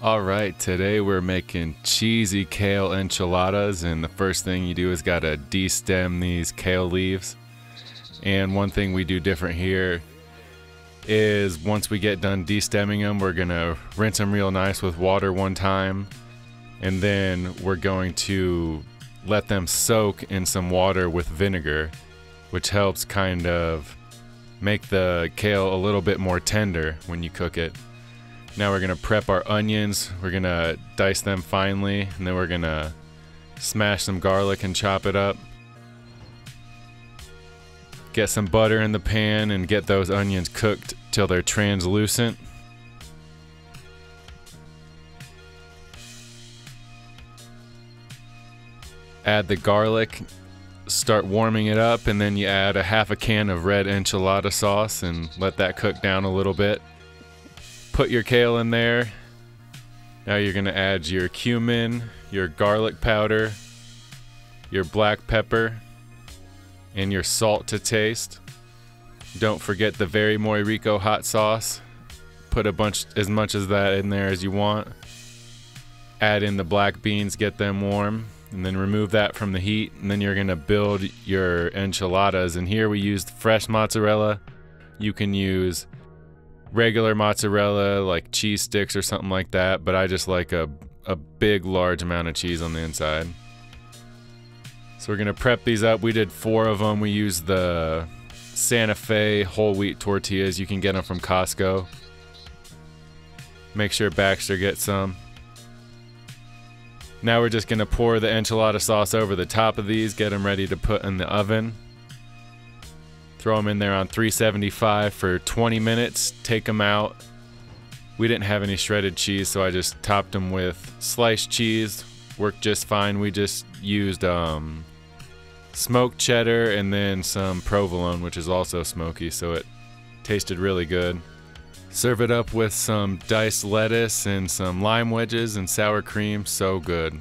All right, today we're making cheesy kale enchiladas, and the first thing you do is gotta de-stem these kale leaves. And one thing we do different here is once we get done de-stemming them, we're gonna rinse them real nice with water one time, and then we're going to let them soak in some water with vinegar, which helps kind of make the kale a little bit more tender when you cook it. Now we're gonna prep our onions. We're gonna dice them finely, and then we're gonna smash some garlic and chop it up. Get some butter in the pan and get those onions cooked till they're translucent. Add the garlic, start warming it up, and then you add a half a can of red enchilada sauce and let that cook down a little bit. Put your kale in there. Now you're gonna add your cumin, your garlic powder, your black pepper, and your salt to taste. Don't forget the Very Muy Rico hot sauce. Put as much of that in there as you want. Add in the black beans, get them warm, and then remove that from the heat, and then you're gonna build your enchiladas. And here we used fresh mozzarella. You can use regular mozzarella like cheese sticks or something like that, but I just like a big large amount of cheese on the inside. So we're gonna prep these up. We did 4 of them. We used the Santa Fe whole wheat tortillas. You can get them from Costco. Make sure Baxter gets some. Now we're just gonna pour the enchilada sauce over the top of these, get them ready to put in the oven. Throw them in there on 375 for 20 minutes, take them out. We didn't have any shredded cheese, so I just topped them with sliced cheese. Worked just fine. We just used smoked cheddar and then some provolone, which is also smoky, so it tasted really good. Serve it up with some diced lettuce and some lime wedges and sour cream. So good.